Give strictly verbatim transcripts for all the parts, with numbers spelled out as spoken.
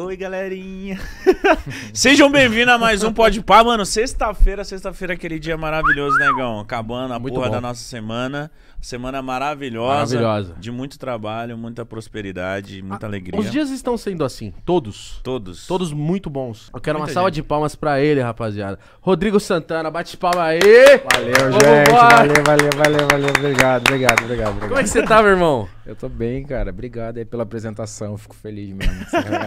Oi, galerinha. Sejam bem-vindos a mais um Pode Pá. Mano, sexta-feira, sexta-feira, aquele dia maravilhoso, negão. Acabando a muito porra bom. Da nossa semana. Semana maravilhosa, maravilhosa. De muito trabalho, muita prosperidade, muita ah, alegria. Os dias estão sendo assim, todos. Todos. Todos muito bons. Eu quero muita uma gente. Salva de palmas pra ele, rapaziada. Rodrigo Sant'Anna, bate palma aí. Valeu, vamos gente. Embora. Valeu, valeu, valeu, valeu. Obrigado, obrigado, obrigado, obrigado. Como é que você tá, meu irmão? Eu tô bem, cara. Obrigado aí pela apresentação. Fico feliz mesmo.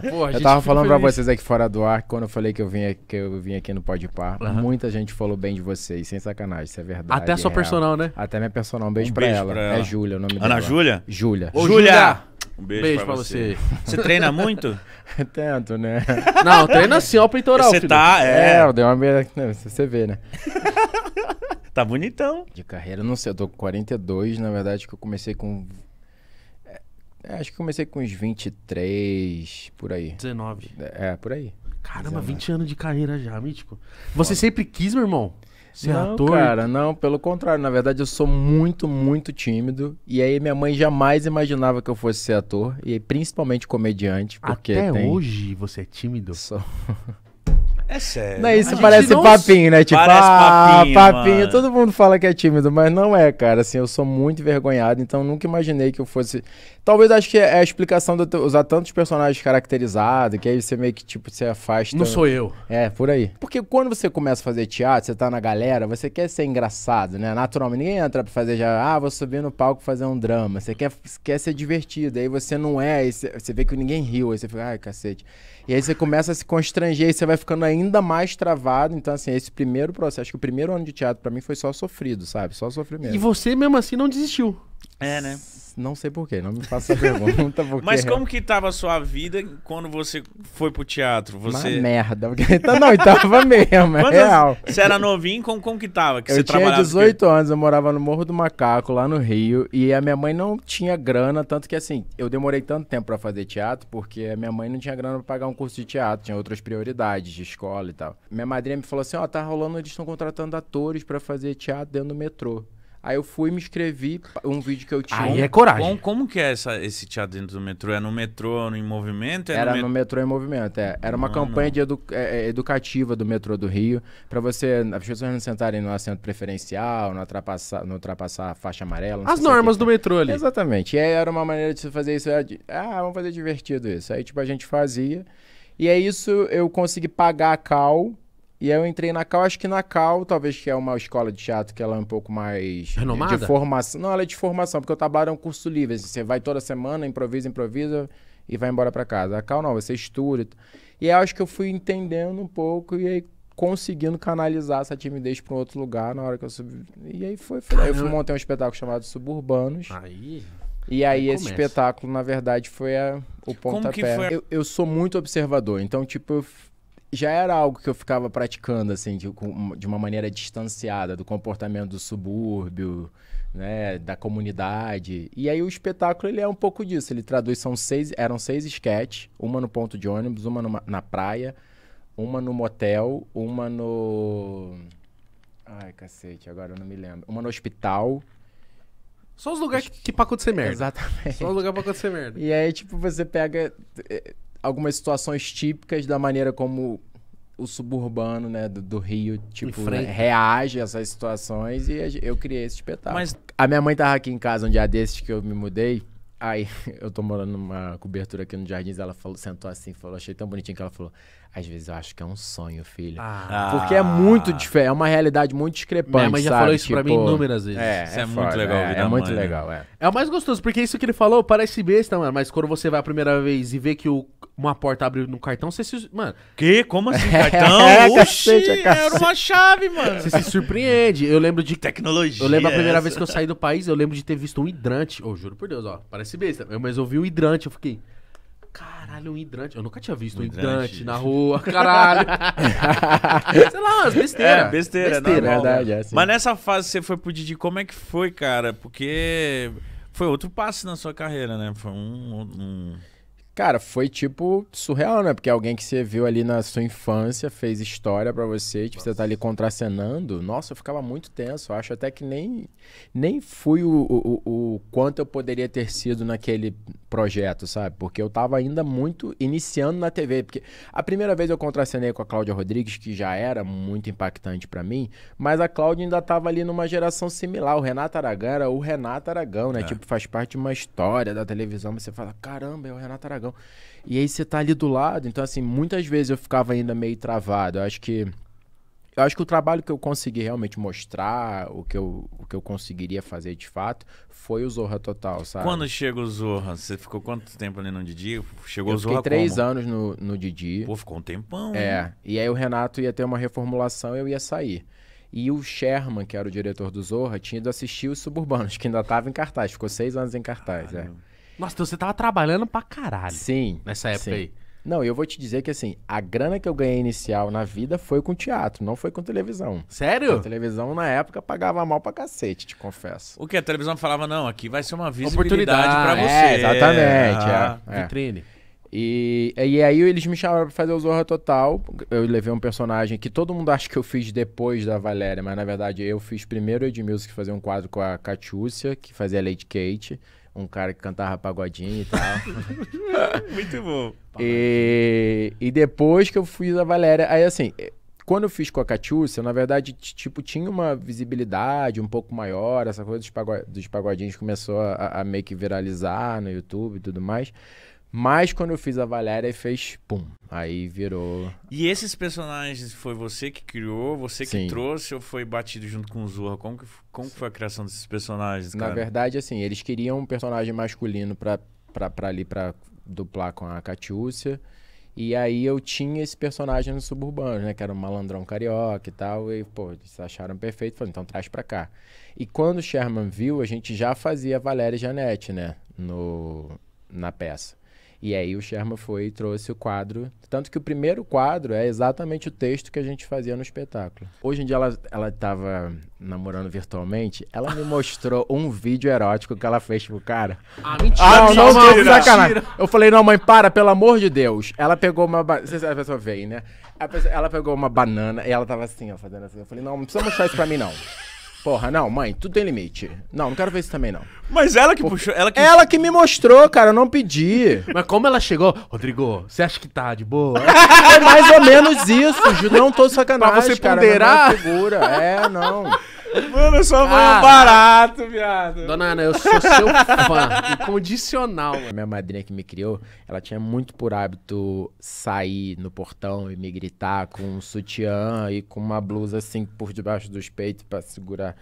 Porra, eu tava falando feliz. pra vocês aqui fora do ar, quando eu falei que eu vim aqui, que eu vim aqui no Pode Pá, uhum. muita gente falou bem de vocês, sem sacanagem, isso é verdade. Até a sua é personal, real. né? Até minha personal, um beijo, um pra, beijo ela. pra ela. É Júlia, o nome dela. Ana Júlia? Júlia. Ô, Júlia! Um beijo, beijo pra, pra você. Você treina muito? Tento, né? Não, treina assim, ó, peitoral. Você tá, é. É, eu dei uma beira. Você vê, né? Tá bonitão. De carreira, não sei, eu tô com quarenta e dois, na verdade, que eu comecei com... É, acho que comecei com uns vinte e três, por aí. dezenove. É, por aí. Caramba, dezenove. vinte anos de carreira já, Mítico. Você Foda. sempre quis, meu irmão? Ser não, ator? Cara, não, pelo contrário. Na verdade, eu sou muito, muito tímido. E aí, minha mãe jamais imaginava que eu fosse ser ator. E aí, principalmente comediante. Porque Até tem... hoje você é tímido? Sou... É sério. Não, isso parece não... papinho, né? Tipo, parece papinho, ah, papinho. Mano. Todo mundo fala que é tímido, mas não é, cara. Assim, eu sou muito envergonhado, então nunca imaginei que eu fosse... Talvez acho que é a explicação de eu usar tantos personagens caracterizados, que aí você meio que, tipo, se afasta... Não sou eu. É, por aí. Porque quando você começa a fazer teatro, você tá na galera, você quer ser engraçado, né? Naturalmente, ninguém entra pra fazer já, ah, vou subir no palco fazer um drama. Você quer, quer ser divertido, aí você não é, aí você vê que ninguém riu, aí você fica, ai, cacete. E aí você começa a se constranger, e você vai ficando ainda... ainda mais travado, então assim, esse primeiro processo, acho que o primeiro ano de teatro pra mim foi só sofrido, sabe? Só sofrimento. E você mesmo assim não desistiu. É, né? Não sei porquê, não me faça pergunta. Porque... Mas como que tava a sua vida quando você foi pro teatro? Você... Uma merda. Porque... Então, não, tava mesmo, é real. Você era novinho, como, como que tava? Que eu você tinha dezoito anos, eu morava no Morro do Macaco, lá no Rio, e a minha mãe não tinha grana, tanto que assim, eu demorei tanto tempo pra fazer teatro, porque a minha mãe não tinha grana pra pagar um curso de teatro, tinha outras prioridades de escola e tal. Minha madrinha me falou assim, ó, oh, tá rolando, eles estão contratando atores pra fazer teatro dentro do metrô. Aí eu fui, me inscrevi, um vídeo que eu tinha. Aí é coragem. Como, como que é essa, esse teatro dentro do metrô? É no metrô em movimento? É Era no, met... no metrô em movimento, é. Era uma ah, campanha não. de edu... é, educativa do metrô do Rio, pra você, as pessoas não sentarem no assento preferencial, não ultrapassar, não ultrapassar a faixa amarela. As normas do metrô ali. Exatamente. E aí era uma maneira de você fazer isso, de, ah, vamos fazer divertido isso. Aí tipo, a gente fazia. E é isso, eu consegui pagar a Cal... E aí eu entrei na Cal, acho que na Cal, talvez que é uma escola de teatro que ela é um pouco mais... Renomada? De formação. Não, ela é de formação, porque o Tablado é um curso livre. Você vai toda semana, improvisa, improvisa e vai embora pra casa. A Cal não, você estuda. E aí eu acho que eu fui entendendo um pouco e aí conseguindo canalizar essa timidez pra um outro lugar na hora que eu subi. E aí foi. foi. Aí eu fui montar um espetáculo chamado Suburbanos. Aí... E aí, aí esse espetáculo, na verdade, foi a, o pontapé. Foi a... Eu, eu sou muito observador, então tipo... Eu já era algo que eu ficava praticando, assim, de, de uma maneira distanciada do comportamento do subúrbio, né, da comunidade. E aí o espetáculo, ele é um pouco disso. Ele traduz, são seis, eram seis sketches, uma no ponto de ônibus, uma numa, na praia, uma no motel, uma no... Ai, cacete, agora eu não me lembro. Uma no hospital... Só os lugares que, que pra acontecer merda. Exatamente. Só os lugares pra acontecer merda. E aí, tipo, você pega... algumas situações típicas da maneira como o suburbano, né, do, do Rio, tipo, né, reage a essas situações e eu criei esse espetáculo. Mas... A minha mãe tava aqui em casa um dia desses que eu me mudei, aí eu tô morando numa cobertura aqui no Jardins, ela falou, sentou assim, falou, achei tão bonitinho que ela falou, às vezes eu acho que é um sonho, filho. Ah. Porque é muito diferente, é uma realidade muito discrepante, minha mãe já sabe? falou isso tipo, pra mim inúmeras vezes. É, isso é, é muito foda, legal. É, é muito mãe, legal, né? é. É o mais gostoso, porque isso que ele falou parece besta, mano, mas quando você vai a primeira vez e vê que o uma porta abriu no cartão, você se... Mano... Que? Como assim? Cartão? É, Oxi, cacete, é cacete. Era uma chave, mano. Você se surpreende. Eu lembro de... Tecnologia. Eu lembro a primeira essa. vez que eu saí do país, eu lembro de ter visto um hidrante. Oh, juro por Deus, ó. Parece besta. Eu, mas eu vi um hidrante, eu fiquei... Caralho, um hidrante. Eu nunca tinha visto um, um hidrante, hidrante na rua, caralho. Sei lá, umas besteiras. É, besteira. Besteira, normal, verdade. É assim. Mas nessa fase que você foi pro Didi, como é que foi, cara? Porque foi outro passo na sua carreira, né? Foi um... um... Cara, foi tipo surreal, né? Porque alguém que você viu ali na sua infância fez história pra você, tipo, você tá ali contracenando. Nossa, eu ficava muito tenso. Eu acho até que nem, nem fui o, o, o quanto eu poderia ter sido naquele projeto, sabe? Porque eu tava ainda muito iniciando na T V. Porque a primeira vez eu contracenei com a Cláudia Rodrigues, que já era muito impactante pra mim, mas a Cláudia ainda tava ali numa geração similar. O Renato Aragão era o Renato Aragão, né? É. Tipo, faz parte de uma história da televisão, mas você fala, caramba, é o Renato Aragão. E aí você tá ali do lado, então assim, muitas vezes eu ficava ainda meio travado. Eu acho que eu acho que o trabalho que eu consegui realmente mostrar, o que eu, o que eu conseguiria fazer de fato, foi o Zorra Total, sabe? Quando chega o Zorra, você ficou quanto tempo ali no Didi? Chegou eu o Zorra fiquei três como? anos no, no Didi. Pô, ficou um tempão. É, né? E aí o Renato ia ter uma reformulação e eu ia sair. E o Sherman, que era o diretor do Zorra, tinha ido assistir os Suburbanos, que ainda tava em cartaz, ficou seis anos em cartaz, né? Nossa, então você tava trabalhando pra caralho. Sim. Nessa época sim. aí. Não, eu vou te dizer que assim, a grana que eu ganhei inicial na vida foi com teatro, não foi com televisão. Sério? A televisão na época pagava mal pra cacete, te confesso. O que? A televisão falava, não, aqui vai ser uma visibilidade pra você. É, exatamente. Ah, é, é. Vitrine. E, e aí eles me chamaram pra fazer o Zorra Total. Eu levei um personagem que todo mundo acha que eu fiz depois da Valéria, mas na verdade eu fiz primeiro o Edmilson, que fazia um quadro com a Catiúscia, que fazia a Lady Kate. Um cara que cantava pagodinho e tal. Muito bom. E, e depois que eu fiz a Valéria... Aí, assim, quando eu fiz com a Catiúscia, na verdade, tipo, tinha uma visibilidade um pouco maior. Essa coisa dos, pagod dos pagodinhos começou a, a meio que viralizar no YouTube e tudo mais. Mas quando eu fiz a Valéria, fez pum. Aí virou... E esses personagens, foi você que criou? Você que Sim. trouxe ou foi batido junto com o Zorra? Como que, como que foi a criação desses personagens, cara? Na verdade, assim, eles queriam um personagem masculino pra, pra, pra ali, pra duplar com a Catiúscia. E aí eu tinha esse personagem no Suburbano, né? Que era um malandrão carioca e tal. E, pô, eles acharam perfeito. Falaram, então traz pra cá. E quando o Sherman viu, a gente já fazia Valéria e Janete, né? No, na peça. E aí o Sherman foi e trouxe o quadro. Tanto que o primeiro quadro é exatamente o texto que a gente fazia no espetáculo. Hoje em dia ela, ela tava namorando virtualmente. Ela me mostrou um vídeo erótico que ela fez pro cara. Ah, mentira! Ah, não, não, não, sacanagem. Eu falei, não, mãe, para, pelo amor de Deus. Ela pegou uma... Vocês sabem, a pessoa veio, né? A pessoa, ela pegou uma banana e ela tava assim, ó, fazendo assim. Eu falei, não, não precisa mostrar isso pra mim, não. Porra, não, mãe, tudo tem limite. Não, não quero ver isso também, não. Mas ela que Por... puxou... Ela que... ela que me mostrou, cara, eu não pedi. Mas como ela chegou... Rodrigo, você acha que tá de boa? É mais ou menos isso, Ju, não tô sacanagem, pra você ponderar. Cara, é, não. Mano, eu sou ah, barato, viado. Dona Ana, eu sou seu fã, incondicional. A minha madrinha que me criou, ela tinha muito por hábito sair no portão e me gritar com um sutiã e com uma blusa assim por debaixo dos peitos pra segurar.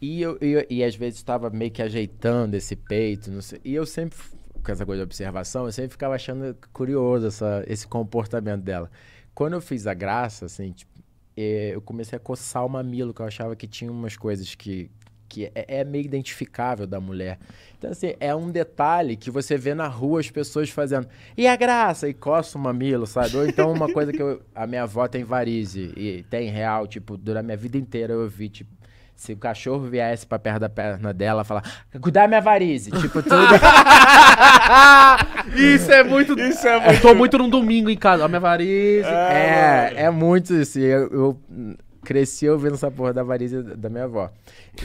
E, eu, eu, e às vezes tava meio que ajeitando esse peito, não sei. E eu sempre, com essa coisa de observação, eu sempre ficava achando curioso essa, esse comportamento dela. Quando eu fiz a graça, assim, tipo, eu comecei a coçar o mamilo, que eu achava que tinha umas coisas que, que é, é meio identificável da mulher. Então, assim, é um detalhe que você vê na rua as pessoas fazendo. E a graça? E coça o mamilo, sabe? Ou então uma coisa que eu, a minha avó tem varize e tem real, tipo, durante a minha vida inteira eu vi, tipo, se o cachorro viesse pra perto da perna dela, falar, cuidar da minha varize, tipo, tudo. Isso é muito... Isso é muito... Eu tô muito num domingo em casa, ó, minha varize. É, é, é muito isso. Eu, eu cresci ouvindo essa porra da varize da minha avó.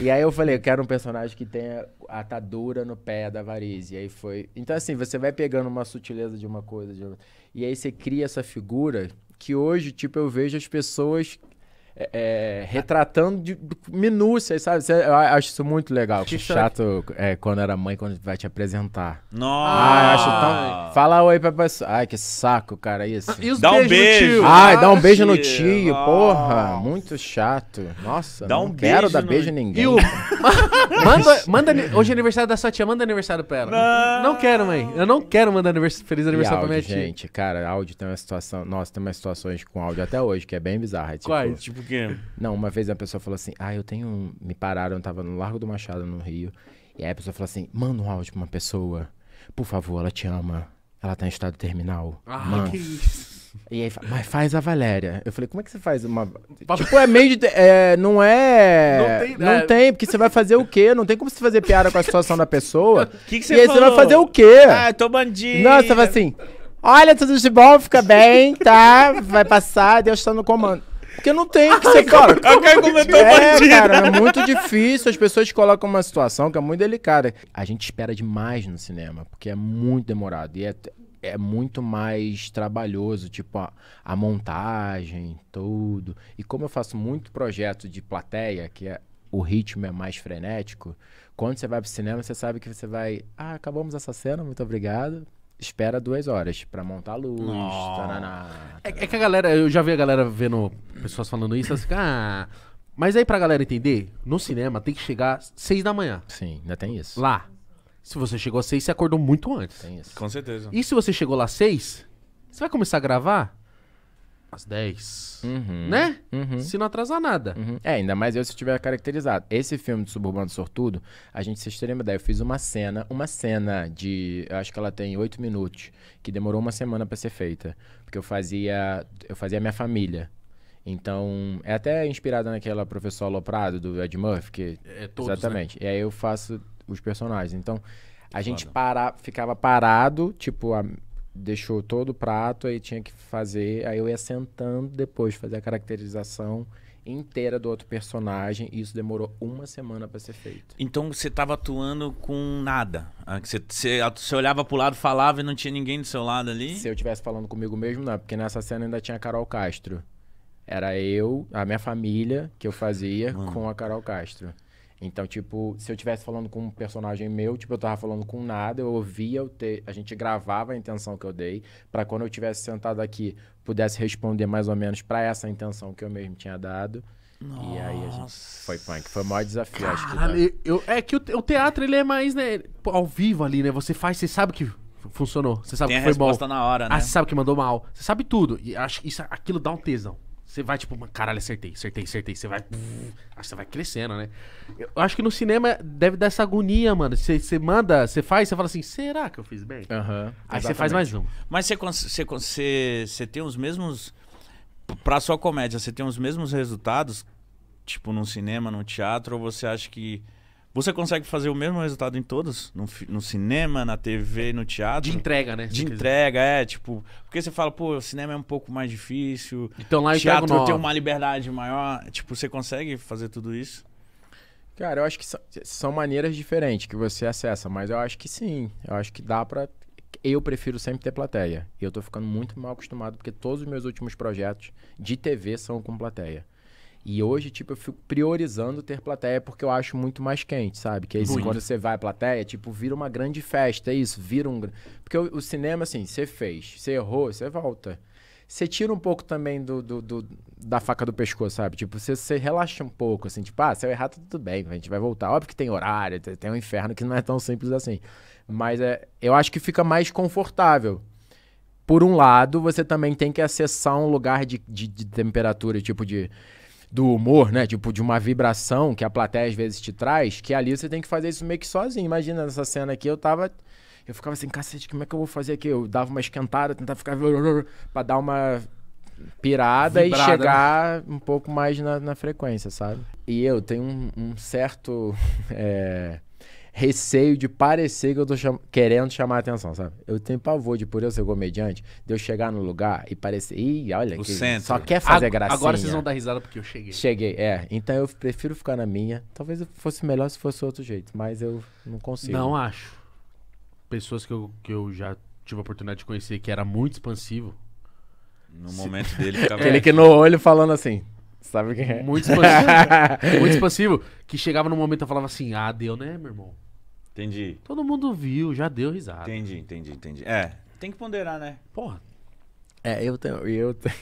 E aí eu falei, eu quero um personagem que tenha atadura no pé da varize. E aí foi... Então, assim, você vai pegando uma sutileza de uma coisa, de outra. E aí você cria essa figura que hoje, tipo, eu vejo as pessoas... É, é, retratando de minúcias, sabe? Eu acho isso muito legal. Que chato é, quando era mãe, quando vai te apresentar. Nossa! Ah, acho tão... Fala oi pra pessoa. Ai, que saco, cara, isso. E dá um beijo. Ai, dá um beijo no tio, ah, porra. Muito chato. Nossa, dá um não beijo quero dar no... beijo em ninguém. O... manda, manda, hoje é aniversário da sua tia, manda aniversário pra ela. Não, não quero, mãe. Eu não quero mandar aniversário, feliz aniversário áudio, pra minha tia. Gente, cara, áudio tem uma situação... Nossa, tem umas situações com áudio até hoje que é bem bizarra. É tipo... Quais? Tipo, Que... Não, uma vez a pessoa falou assim, ah, eu tenho um... Me pararam, eu tava no Largo do Machado, no Rio. E aí a pessoa falou assim, manda um áudio pra uma pessoa. Por favor, ela te ama. Ela tá em estado terminal. Ah, mano, que isso. E aí fala, mas faz a Valéria. Eu falei, como é que você faz uma... Tipo, é meio de... É, não é... Não tem, não é... tem, porque você vai fazer o quê? Não tem como você fazer piada com a situação da pessoa. Que que você e aí falou? Você vai fazer o quê? Ah, tô bandido. Não, você vai assim... Olha, tudo de bom, fica bem, tá? Vai passar, Deus tá no comando. Porque não tem o que você fala. É, cara, é muito difícil. As pessoas colocam uma situação que é muito delicada. A gente espera demais no cinema, porque é muito demorado. E é, é muito mais trabalhoso, tipo, a, a montagem, tudo. E como eu faço muito projeto de plateia, que é, o ritmo é mais frenético, quando você vai pro cinema, você sabe que você vai... Ah, acabamos essa cena, muito obrigado. Espera duas horas pra montar a luz. Taraná, taraná. É, é que a galera, eu já vi a galera vendo pessoas falando isso, assim, ah, mas aí pra galera entender, no cinema tem que chegar às seis da manhã. Sim, ainda tem isso. Lá. Se você chegou às seis, você acordou muito antes. Tem isso. Com certeza. E se você chegou lá às seis, você vai começar a gravar às dez. Uhum. Né? Uhum. Se não atrasar nada. Uhum. É, ainda mais eu se estiver caracterizado. Esse filme de Suburbano Sortudo, a gente se extrema daí. Eu fiz uma cena, uma cena de... Eu acho que ela tem oito minutos, que demorou uma semana pra ser feita. Porque eu fazia... Eu fazia minha família. Então, é até inspirada naquela Professor Loprado, do Ed Murphy. Que, é todos, exatamente. Né? E aí eu faço os personagens. Então, a Foda. gente para, ficava parado, tipo... A, deixou todo o prato, aí tinha que fazer... Aí eu ia sentando depois, fazer a caracterização inteira do outro personagem. E isso demorou uma semana pra ser feito. Então você tava atuando com nada? Você, você, você olhava pro lado, falava e não tinha ninguém do seu lado ali? Se eu estivesse falando comigo mesmo, não. Porque nessa cena ainda tinha a Carol Castro. Era eu, a minha família, que eu fazia Mano. com a Carol Castro. Então, tipo, se eu estivesse falando com um personagem meu, tipo, eu tava falando com nada, eu ouvia, eu te... a gente gravava a intenção que eu dei, pra quando eu estivesse sentado aqui, pudesse responder mais ou menos pra essa intenção que eu mesmo tinha dado. Nossa. E aí a gente foi punk, foi o maior desafio, Cara, acho que. Né? Eu, é que o teatro, ele é mais, né, ao vivo ali, né, você faz, você sabe que funcionou, você sabe Tem que foi bom. Na hora, né? Ah, você sabe que mandou mal, você sabe tudo, e acho que isso, aquilo dá um tesão. Você vai tipo, caralho, acertei, acertei, acertei. Você vai... Acho que você vai crescendo, né? Eu acho que no cinema deve dar essa agonia, mano. Você, você manda, você faz, você fala assim, será que eu fiz bem? Uhum, Aí exatamente. Você faz mais um. Mas você, você, você, você tem os mesmos... Pra sua comédia, você tem os mesmos resultados? Tipo, num cinema, num teatro? Ou você acha que... Você consegue fazer o mesmo resultado em todos? No, no cinema, na T V, no teatro? De entrega, né? De entrega, é. Tipo... Porque você fala, pô, o cinema é um pouco mais difícil. Então lá eu teatro entrego tem uma liberdade maior. Tipo, você consegue fazer tudo isso? Cara, eu acho que são, são maneiras diferentes que você acessa. Mas eu acho que sim. Eu acho que dá pra... Eu prefiro sempre ter plateia. E eu tô ficando muito mal acostumado. Porque todos os meus últimos projetos de T V são com plateia. E hoje, tipo, eu fico priorizando ter plateia porque eu acho muito mais quente, sabe? Que aí, quando você vai à plateia, tipo, vira uma grande festa, é isso, vira um... Porque o, o cinema, assim, você fez, você errou, você volta. Você tira um pouco também do, do, do, da faca do pescoço, sabe? Tipo, você, você relaxa um pouco, assim, tipo, ah, se eu errar, tá tudo bem, a gente vai voltar. Óbvio que tem horário, tem um inferno que não é tão simples assim. Mas é, eu acho que fica mais confortável. Por um lado, você também tem que acessar um lugar de, de, de temperatura, tipo de... do humor, né? Tipo, de uma vibração que a plateia às vezes te traz, que ali você tem que fazer isso meio que sozinho. Imagina, nessa cena aqui, eu tava... Eu ficava assim, cacete, como é que eu vou fazer aqui? Eu dava uma esquentada, tentava ficar... pra dar uma pirada Vibrada, e chegar né? um pouco mais na, na frequência, sabe? E eu tenho um, um certo é, receio de parecer que eu tô cham... querendo chamar a atenção, sabe? Eu tenho pavor de, por eu ser comediante, de eu chegar no lugar e parecer... Ih, olha aqui, só quer fazer gracinha. Agora vocês vão dar risada porque eu cheguei. Cheguei, é. Então eu prefiro ficar na minha. Talvez fosse melhor se fosse outro jeito, mas eu não consigo. Não acho. Pessoas que eu, que eu já tive a oportunidade de conhecer que era muito expansivo. No se... momento dele... Ficava... Aquele que no olho falando assim... Sabe quem é? Muito expansivo. Muito expansivo. Que chegava no momento e falava assim, ah, deu, né, meu irmão? Entendi. Todo mundo viu, já deu risada. Entendi, entendi, entendi. É, tem que ponderar, né? Porra. É, eu tenho, eu tenho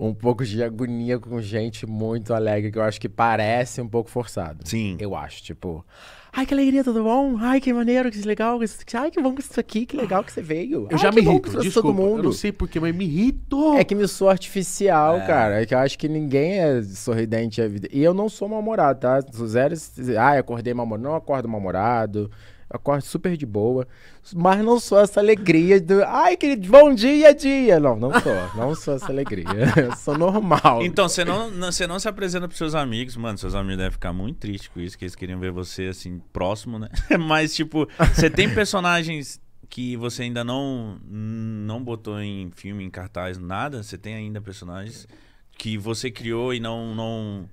um pouco de agonia com gente muito alegre, que eu acho que parece um pouco forçado. Sim. Eu acho, tipo... Ai, que alegria, tudo bom? Ai, que maneiro, que legal. Ai, que bom que isso aqui, que legal que você veio. Eu Ai, já me irrito, desculpa. Todo mundo. Eu não sei porquê, mas me irrito. É que me sou artificial, é. cara. É que eu acho que ninguém é sorridente. E eu não sou mal-humorado, tá? Zero... Ai, acordei mal-humorado. Não acordo mal-humorado. Acordo super de boa. Mas não sou essa alegria do... Ai, que bom dia, dia. Não, não sou. Não sou essa alegria. Eu sou normal. Então, você não, não, não se apresenta pros seus amigos. Mano, seus amigos devem ficar muito tristes com isso, que eles queriam ver você, assim, próximo, né? Mas, tipo, você tem personagens que você ainda não, não botou em filme, em cartaz, nada? Você tem ainda personagens que você criou e não... não...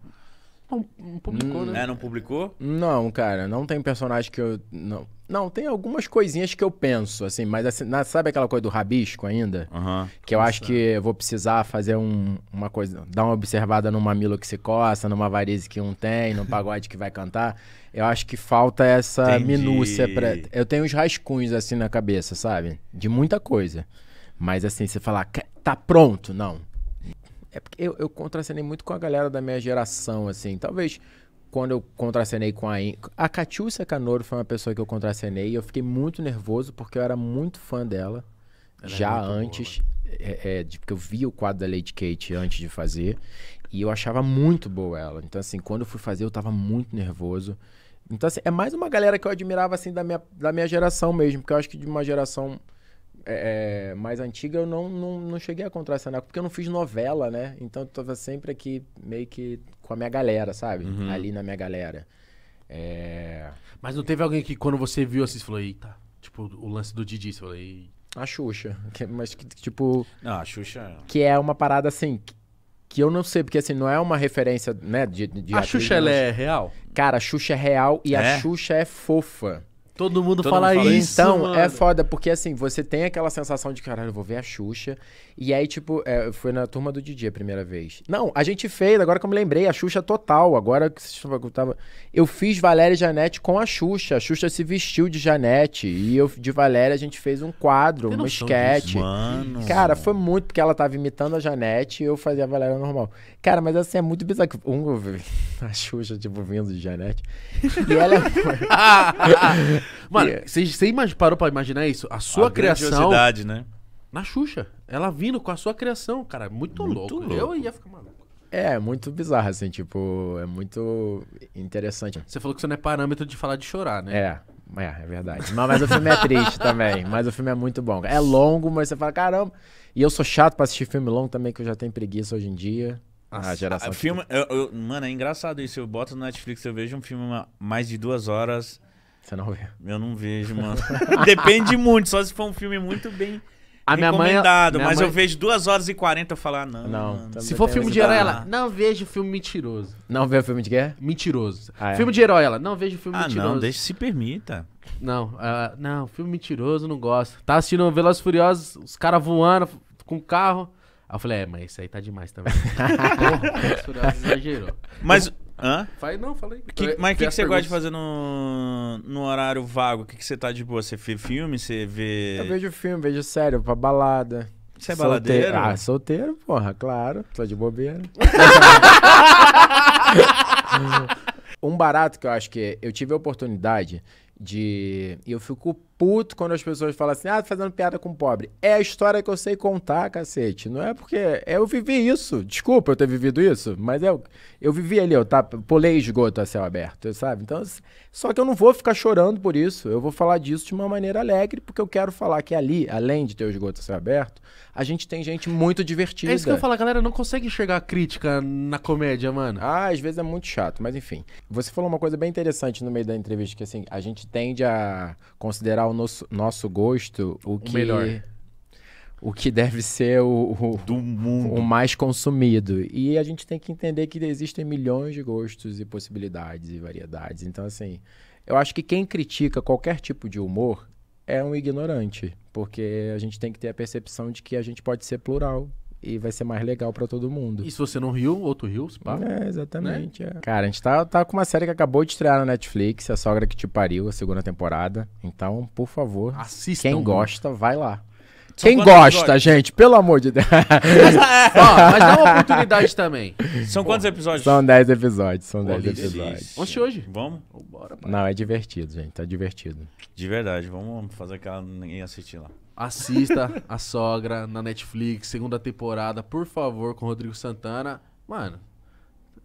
Não, não publicou, hum, né? É, não publicou? Não, cara, não tem personagem que eu... Não, não tem algumas coisinhas que eu penso, assim, mas assim, na, sabe aquela coisa do rabisco ainda? Uhum. Que eu Nossa. acho que eu vou precisar fazer um, uma coisa... Dar uma observada num mamilo que se coça, numa varize que um tem, num pagode que vai cantar. Eu acho que falta essa Entendi. minúcia pra... Eu tenho uns rascunhos, assim, na cabeça, sabe? De muita coisa. Mas, assim, você falar, tá pronto, não. É porque eu, eu contracenei muito com a galera da minha geração, assim. Talvez quando eu contracenei com a... In... A Catiúscia Canoro foi uma pessoa que eu contracenei e eu fiquei muito nervoso porque eu era muito fã dela. Ela já antes, é, é, de, porque eu vi o quadro da Lady Kate antes de fazer e eu achava muito boa ela. Então, assim, quando eu fui fazer eu tava muito nervoso. Então, assim, é mais uma galera que eu admirava, assim, da minha, da minha geração mesmo. Porque eu acho que de uma geração... É, mais antiga eu não, não, não cheguei a contracenar, porque eu não fiz novela, né? Então eu tava sempre aqui meio que com a minha galera, sabe? Uhum. Ali na minha galera. É... Mas não teve alguém que quando você viu assim, você falou, eita, tipo o lance do Didi, você falou, eita. A Xuxa, que, mas que tipo... Não, a Xuxa... Que é uma parada assim, que, que eu não sei, porque assim, não é uma referência, né? De, de a atriz, Xuxa, ela é real? Cara, a Xuxa é real e é? a Xuxa é fofa. Todo mundo Todo fala, mundo fala isso, Então, mano. é foda, porque assim, você tem aquela sensação de, caralho, eu vou ver a Xuxa. E aí, tipo, é, foi na Turma do Didi a primeira vez. Não, a gente fez, agora que eu me lembrei, a Xuxa Total. Agora que eu tava... Eu fiz Valéria e Janete com a Xuxa. A Xuxa se vestiu de Janete. E eu, de Valéria, a gente fez um quadro, um esquete. Cara, foi muito, porque ela tava imitando a Janete e eu fazia a Valéria normal. Cara, mas assim, é muito bizarro. Um, a Xuxa, tipo, vindo de Janete. E ela é... Mano, você yeah. parou pra imaginar isso? A sua a criação... né? Na Xuxa. Ela vindo com a sua criação, cara. Muito, muito louco. louco. Eu ia ficar maluco. É, muito bizarro, assim, tipo... É muito interessante. Você falou que você não é parâmetro de falar de chorar, né? É. É, é verdade. Mas, mas o filme é triste também. Mas o filme é muito bom. É longo, mas você fala, caramba... E eu sou chato pra assistir filme longo também, que eu já tenho preguiça hoje em dia. Nossa, a geração... A filme, eu, eu, mano, é engraçado isso. Eu boto no Netflix, eu vejo um filme mais de duas horas... Você não vê? Eu não vejo, mano. Depende muito, só se for um filme muito bem a recomendado. Minha mãe, minha mas mãe... eu vejo duas horas e quarenta e eu falar, não. não se for filme de herói, ela, não vejo filme mentiroso. Não vê filme de guerra? Mentiroso. Ah, é. Filme de herói, ela, não vejo filme ah, mentiroso. Ah, não, deixa se permita. Não, uh, não, filme mentiroso, não gosto. Tá assistindo Velozes e Furiosos, os caras voando com carro. Aí eu falei, é, mas isso aí tá demais também. Velozes e Furiosos exagerou. Mas... Hã? Vai, não, falei. Que, mas o que, que você perguntas. gosta de fazer no, no horário vago? O que, que você tá de boa? Você vê filme? Você vê... Eu vejo filme, vejo sério, pra balada. Você é baladeiro? Solteiro. Ah, solteiro, porra, claro. Tô de bobeira. Um barato que eu acho que eu tive a oportunidade de... E eu fico puto quando as pessoas falam assim, ah, fazendo piada com pobre. É a história que eu sei contar, cacete. Não é porque... Eu vivi isso. Desculpa eu ter vivido isso, mas eu, eu vivi ali, eu tá, pulei esgoto a céu aberto, sabe? Então, só que eu não vou ficar chorando por isso. Eu vou falar disso de uma maneira alegre, porque eu quero falar que ali, além de ter o esgoto a céu aberto, a gente tem gente muito divertida. É isso que eu falo, a galera não consegue enxergar a crítica na comédia, mano. Ah, às vezes é muito chato, mas enfim. Você falou uma coisa bem interessante no meio da entrevista, que assim, a gente tende a considerar o nosso, nosso gosto o que, melhor. o que deve ser o, o, Do mundo. o mais consumido. E a gente tem que entender que existem milhões de gostos e possibilidades e variedades. Então, assim, eu acho que quem critica qualquer tipo de humor é um ignorante, porque a gente tem que ter a percepção de que a gente pode ser plural. E vai ser mais legal pra todo mundo. E se você não riu, outro riu, se pá. É, exatamente. Né? É. Cara, a gente tá, tá com uma série que acabou de estrear na Netflix, A Sogra que Te Pariu, a segunda temporada. Então, por favor, assistam. Quem gosta, vai lá. Só quem gosta, episódios? gente, pelo amor de Deus. Mas, ó, mas dá uma oportunidade também. São Pô, quantos episódios? São dez episódios, são dez episódios. Vamos hoje? Vamos? Bora, pai. Não, é divertido, gente, tá divertido. De verdade, vamos fazer aquela ninguém assistir lá. Assista A Sogra na Netflix, segunda temporada, por favor, com Rodrigo Sant'Anna. Mano,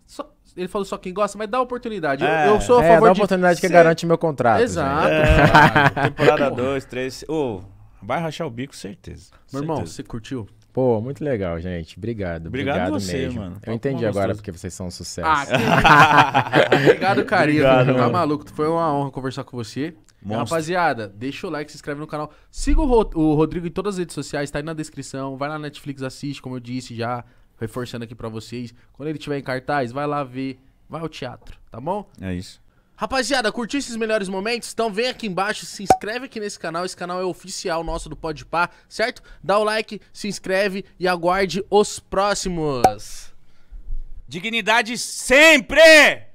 só, ele falou só quem gosta, mas dá oportunidade. É, eu, eu sou a favor é, dá de oportunidade que ser... garante meu contrato. Exato. É, temporada dois, três... Ô, vai rachar o bico, certeza. Meu certeza. Irmão, você curtiu? Pô, muito legal, gente. Obrigado. Obrigado, obrigado você, mesmo. Mano. Eu entendi agora gostoso. Porque vocês são um sucesso. Ah, que... Obrigado, carinho. Tá maluco? Foi uma honra conversar com você. Mostra. Rapaziada, deixa o like, se inscreve no canal. Siga o, Ro o Rodrigo em todas as redes sociais, tá aí na descrição. Vai na Netflix, assiste, como eu disse já, reforçando aqui pra vocês. Quando ele tiver em cartaz, vai lá ver. Vai ao teatro, tá bom? É isso. Rapaziada, curtiu esses melhores momentos? Então vem aqui embaixo, se inscreve aqui nesse canal. Esse canal é oficial nosso do Podpah, certo? Dá o like, se inscreve e aguarde os próximos. Dignidade sempre!